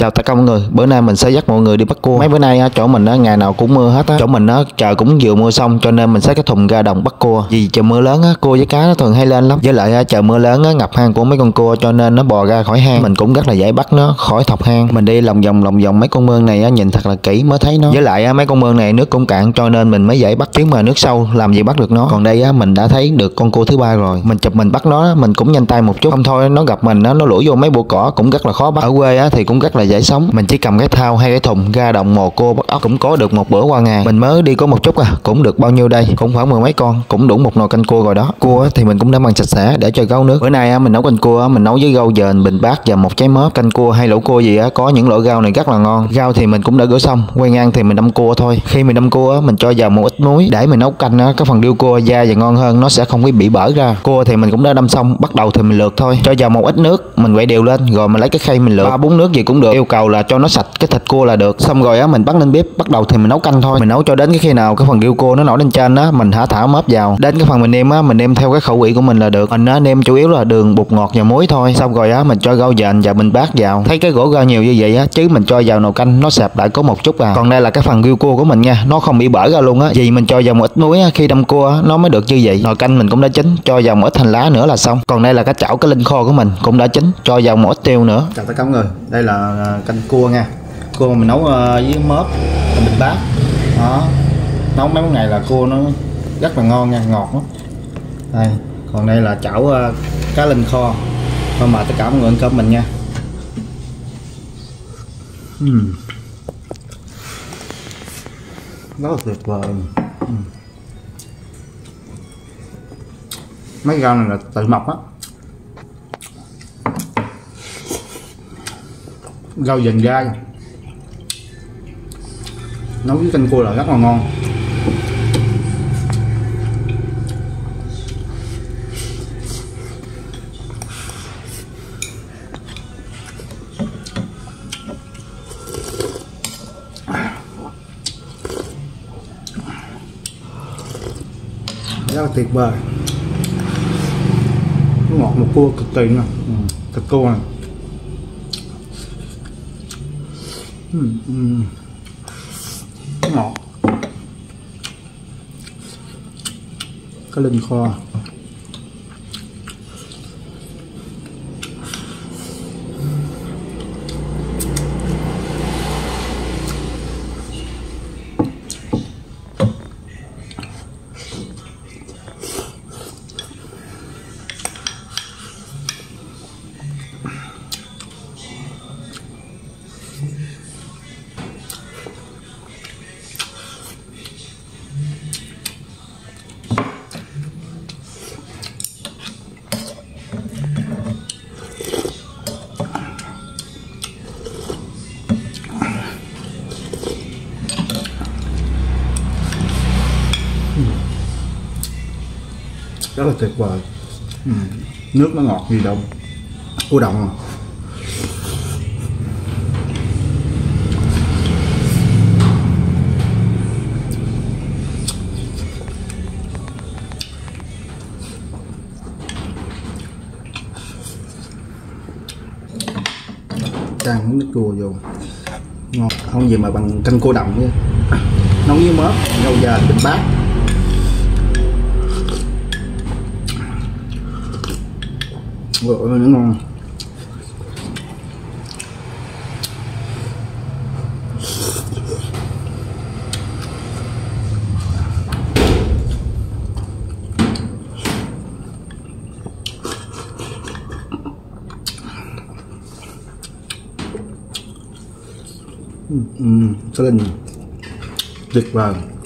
Chào tất cả mọi người, bữa nay mình sẽ dắt mọi người đi bắt cua. Mấy bữa nay chỗ mình ngày nào cũng mưa hết, chỗ mình trời cũng vừa mưa xong, cho nên mình xách cái thùng ra đồng bắt cua. Vì trời mưa lớn cua với cá nó thường hay lên lắm, với lại trời mưa lớn ngập hang của mấy con cua, cho nên nó bò ra khỏi hang mình cũng rất là dễ bắt nó khỏi thọc hang. Mình đi lòng vòng mấy con mương này nhìn thật là kỹ mới thấy nó, với lại mấy con mương này nước cũng cạn cho nên mình mới dễ bắt, chứ mà nước sâu làm gì bắt được nó. Còn đây mình đã thấy được con cua thứ ba rồi, mình chụp mình bắt nó mình cũng nhanh tay một chút, không thôi nó gặp mình nó lủi vô mấy bụi cỏ cũng rất là khó bắt. Ở quê thì cũng rất là dễ sống, mình chỉ cầm cái thau hay cái thùng ra đồng mò cua bắt ốc cũng có được một bữa qua ngày. Mình mới đi có một chút cũng được bao nhiêu đây, cũng khoảng 10 mấy con, cũng đủ một nồi canh cua rồi đó. Cua thì mình cũng đã mang sạch sẽ để cho gáo nước. Bữa nay mình nấu canh cua, mình nấu với rau dền, bình bát và một trái mớp. Canh cua hay lẩu cua gì có những loại rau này rất là ngon. Rau thì mình cũng đã rửa xong, quay ngang thì mình đâm cua thôi. Khi mình đâm cua mình cho vào một ít muối để mình nấu canh, cái phần điêu cua da và ngon hơn, nó sẽ không bị bở ra. Cua thì mình cũng đã đâm xong, bắt đầu thì mình lượt thôi, cho vào một ít nước, mình quậy đều lên rồi mình lấy cái khay mình lượt, 3-4 nước gì cũng được, yêu cầu là cho nó sạch cái thịt cua là được. Xong rồi mình bắt lên bếp, bắt đầu thì mình nấu canh thôi. Mình nấu cho đến cái khi nào cái phần điêu cua nó nổi lên trên mình thả mớp vào. Đến cái phần mình nêm mình nêm theo cái khẩu vị của mình là được. Mình nêm chủ yếu là đường, bột ngọt và muối thôi. Xong rồi mình cho rau dền và mình bát vào. Thấy cái gỗ rau nhiều như vậy chứ mình cho vào nồi canh nó sẹp lại có một chút à. Còn đây là cái phần điêu cua của mình nha, nó không bị bở ra luôn á, vì mình cho vào một ít muối khi đâm cua nó mới được như vậy. Nồi canh mình cũng đã chín, cho vào một ít hành lá nữa là xong. Còn đây là cái chảo cái linh kho của mình cũng đã chín, cho vào một ít tiêu nữa. Chào tất cả mọi người, đây là canh cua nha. Cua mình nấu với mớp bình bát đó, nấu mấy món này là cua nó rất là ngon nha, ngọt lắm. Đây còn đây là chảo cá linh kho. Thôi mời tất cả mọi người ăn cơm mình nha. Rất là tuyệt vời. Mấy rau này là tự mọc á, rau dền gai nấu với canh cua là rất là ngon. Rất là tuyệt vời, ngọt một cua cực kỳ nè, thịt cua này. Ngọt cái linh kho rất là tuyệt vời. Nước nó ngọt vì đồng cua đồng. Chan miếng nước cua vô ngọt không gì mà bằng canh cua đồng chứ. Nấu với mớp, rau già, thịt bát. Ôi nó ngon. Cá linh tuyệt vời.